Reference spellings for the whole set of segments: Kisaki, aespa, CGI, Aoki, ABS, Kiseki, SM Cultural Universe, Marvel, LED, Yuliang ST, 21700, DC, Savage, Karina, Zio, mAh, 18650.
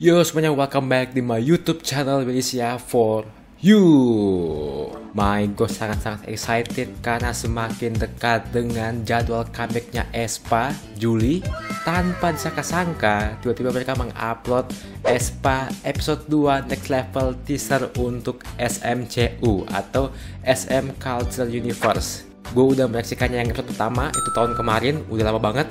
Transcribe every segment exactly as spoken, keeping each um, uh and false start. Yo semuanya, welcome back di my YouTube channel Aespa for you. My god, sangat-sangat excited karena semakin dekat dengan jadwal comebacknya aespa Juli. Tanpa disangka-sangka, tiba-tiba mereka mengupload aespa episode dua Next Level teaser untuk S M C U atau S M Cultural Universe. Gue udah menyaksikannya yang episode pertama itu tahun kemarin, udah lama banget.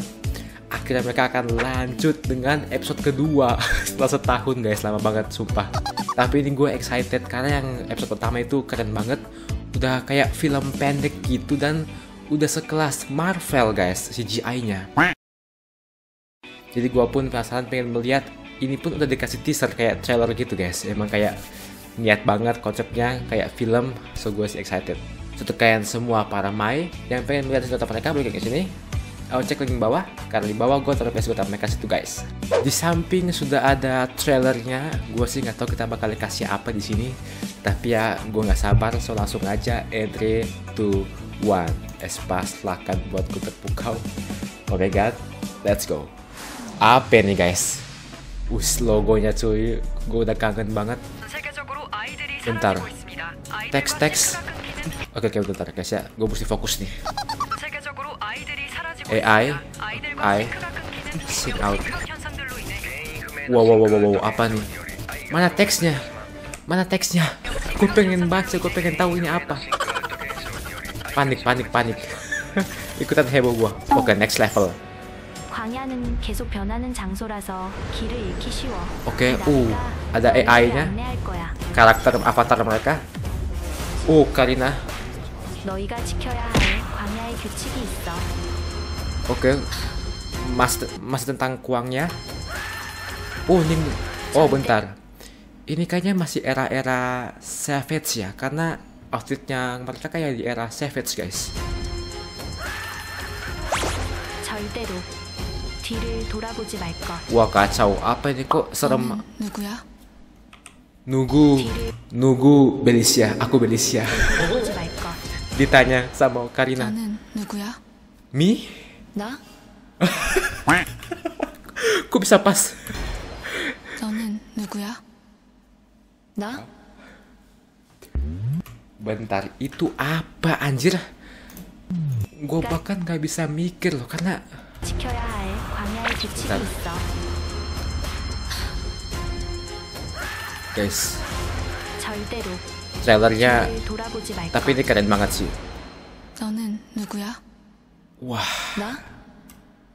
Akhirnya mereka akan lanjut dengan episode kedua setelah setahun, guys. Lama banget sumpah, tapi ini gue excited karena yang episode pertama itu keren banget, udah kayak film pendek gitu dan udah sekelas Marvel, guys, C G I-nya. Jadi gue pun penasaran, pengen melihat. Ini pun udah dikasih teaser kayak trailer gitu, guys. Emang kayak niat banget konsepnya kayak film, so gue sih excited. Untuk kalian semua para mai yang pengen melihat cerita mereka, boleh klik sini. Aku cek link bawah, karena di bawah gue taruh P S mereka situ, guys. Di samping sudah ada trailernya, gue sih nggak tahu kita bakal kasih apa di sini. Tapi ya gue nggak sabar, so langsung aja. three, two, one, aespa silahkan buatku terpukau. Oh my god, let's go. Apa nih, guys? Us logonya cuy, gue udah kangen banget. Bentar, teks-teks. Oke, oke, bentar guys ya, gue mesti fokus nih. A I, I, sit out. Wow, wow, wow, wow, apa nih? Mana teksnya? Mana teksnya? Gue pengen baca, gue pengen tahu ini apa. Panik, panik, panik. Ikutan heboh gue. Oke, okay, next level. Oke, okay, uh, ada A I-nya. Karakter avatar mereka. Uh, Karina. Oke, okay. mas, mas tentang kuangnya. Oh, ini, oh bentar. Ini kayaknya masih era-era Savage ya, karena outfitnya mereka kayak di era Savage, guys. Wah kacau, apa ini kok serem? Nugu, Nugu Belisia, aku Belisia. Ditanya sama Karina. Mi? Nah, kok bisa pas? Bentar, itu apa anjir? Gue bahkan gak bisa mikir loh, karena bentar. Guys, trailernya, tapi ini keren banget sih. Wah,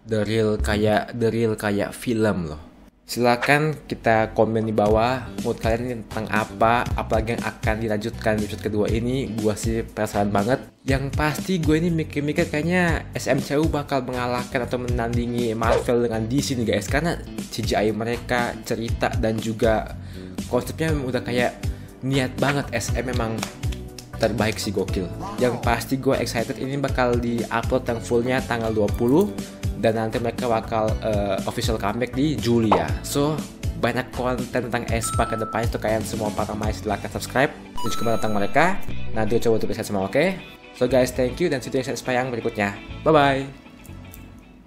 the real kayak the real kayak film loh. Silahkan kita komen di bawah mood kalian tentang apa, apalagi yang akan dilanjutkan di episode kedua ini. Gue sih penasaran banget. Yang pasti gue ini mikir-mikir kayaknya S M C U bakal mengalahkan atau menandingi Marvel dengan D C nih, guys. Karena C G I mereka, cerita dan juga konsepnya udah kayak niat banget. S M memang terbaik sih, gokil. Yang pasti gue excited, ini bakal di-upload yang fullnya tanggal dua puluh dan nanti mereka bakal uh, official comeback di Juli ya. So banyak konten tentang aespa ke depannya, tuh kalian semua para mai silahkan subscribe dan juga tentang mereka. Nanti coba tulis sama oke. Okay? So guys, thank you dan see you next aespa yang berikutnya. Bye bye.